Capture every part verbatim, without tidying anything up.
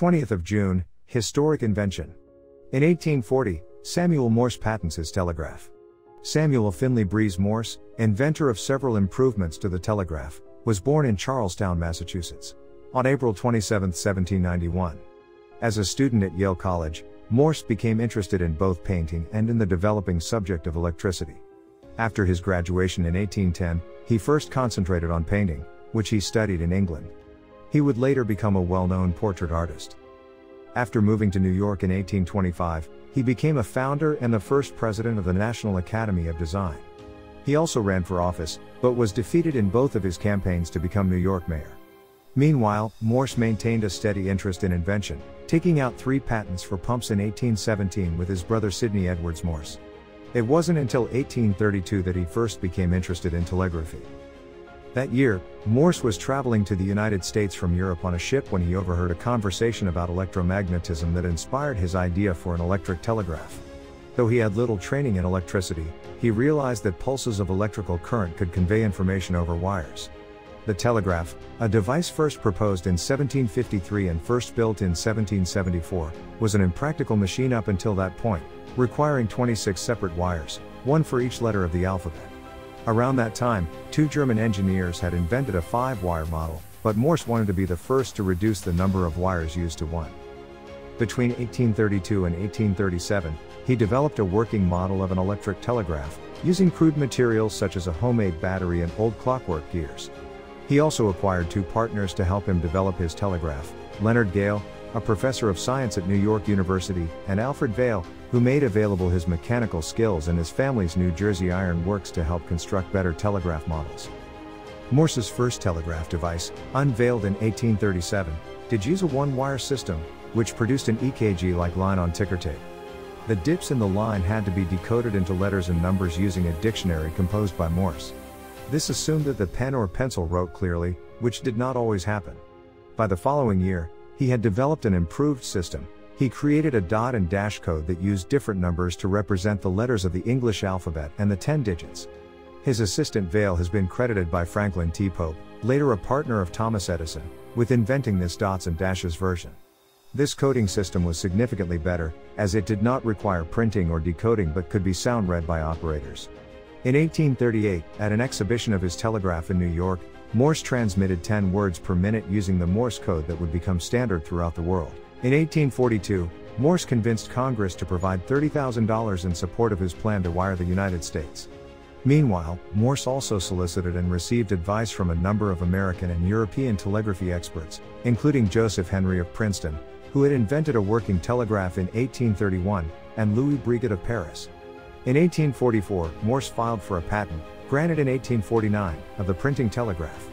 twentieth of June, historic invention. In eighteen forty, Samuel Morse patents his telegraph. Samuel Finley Breese Morse, inventor of several improvements to the telegraph, was born in Charlestown, Massachusetts, on April twenty-seventh, seventeen ninety-one. As a student at Yale College, Morse became interested in both painting and in the developing subject of electricity. After his graduation in eighteen ten, he first concentrated on painting, which he studied in England. He would later become a well-known portrait artist. After moving to New York in eighteen twenty-five, he became a founder and the first president of the National Academy of Design. He also ran for office, but was defeated in both of his campaigns to become New York mayor. Meanwhile, Morse maintained a steady interest in invention, taking out three patents for pumps in eighteen seventeen with his brother Sidney Edwards Morse. It wasn't until eighteen thirty-two that he first became interested in telegraphy. That year, Morse was traveling to the United States from Europe on a ship when he overheard a conversation about electromagnetism that inspired his idea for an electric telegraph. Though he had little training in electricity, he realized that pulses of electrical current could convey information over wires. The telegraph, a device first proposed in seventeen fifty-three and first built in seventeen seventy-four, was an impractical machine up until that point, requiring twenty-six separate wires, one for each letter of the alphabet. Around that time, two German engineers had invented a five-wire model, but Morse wanted to be the first to reduce the number of wires used to one. Between eighteen thirty-two and eighteen thirty-seven, he developed a working model of an electric telegraph, using crude materials such as a homemade battery and old clockwork gears. He also acquired two partners to help him develop his telegraph: Leonard Gale, a professor of science at New York University, and Alfred Vail, who made available his mechanical skills and his family's New Jersey iron works to help construct better telegraph models. Morse's first telegraph device, unveiled in eighteen thirty-seven, did use a one-wire system, which produced an E K G-like line on ticker tape. The dips in the line had to be decoded into letters and numbers using a dictionary composed by Morse. This assumed that the pen or pencil wrote clearly, which did not always happen. By the following year, he had developed an improved system. He created a dot and dash code that used different numbers to represent the letters of the English alphabet and the ten digits. His assistant Vail has been credited by Franklin T. Pope, later a partner of Thomas Edison, with inventing this dots and dashes version. This coding system was significantly better, as it did not require printing or decoding but could be sound read by operators. In eighteen thirty-eight, at an exhibition of his telegraph in New York, Morse transmitted ten words per minute using the Morse code that would become standard throughout the world. In eighteen forty-two, Morse convinced Congress to provide thirty thousand dollars in support of his plan to wire the United States. Meanwhile, Morse also solicited and received advice from a number of American and European telegraphy experts, including Joseph Henry of Princeton, who had invented a working telegraph in eighteen thirty-one, and Louis Brigitte of Paris. In eighteen forty-four, Morse filed for a patent, granted in eighteen forty-nine, of the printing telegraph.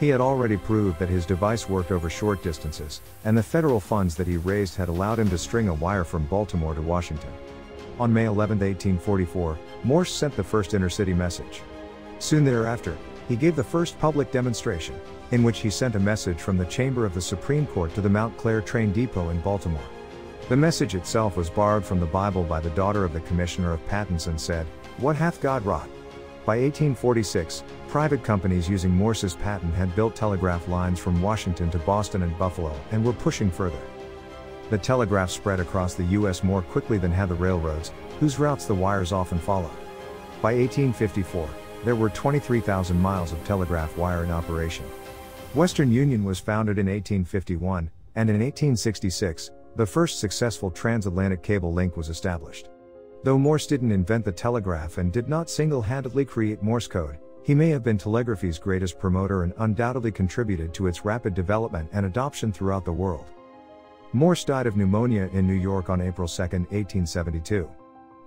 He had already proved that his device worked over short distances, and the federal funds that he raised had allowed him to string a wire from Baltimore to Washington. On May eleventh, eighteen forty-four, Morse sent the first inner-city message. Soon thereafter, he gave the first public demonstration, in which he sent a message from the Chamber of the Supreme Court to the Mount Clare train depot in Baltimore. The message itself was borrowed from the Bible by the daughter of the Commissioner of Patents and said, "What hath God wrought?" By eighteen forty-six, private companies using Morse's patent had built telegraph lines from Washington to Boston and Buffalo and were pushing further. The telegraph spread across the U S more quickly than had the railroads, whose routes the wires often followed. By eighteen fifty-four, there were twenty-three thousand miles of telegraph wire in operation. Western Union was founded in eighteen fifty-one, and in eighteen sixty-six, the first successful transatlantic cable link was established. Though Morse didn't invent the telegraph and did not single-handedly create Morse code, he may have been telegraphy's greatest promoter and undoubtedly contributed to its rapid development and adoption throughout the world. Morse died of pneumonia in New York on April second, eighteen seventy-two.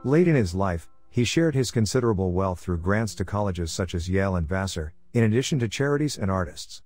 Late in his life, he shared his considerable wealth through grants to colleges such as Yale and Vassar, in addition to charities and artists.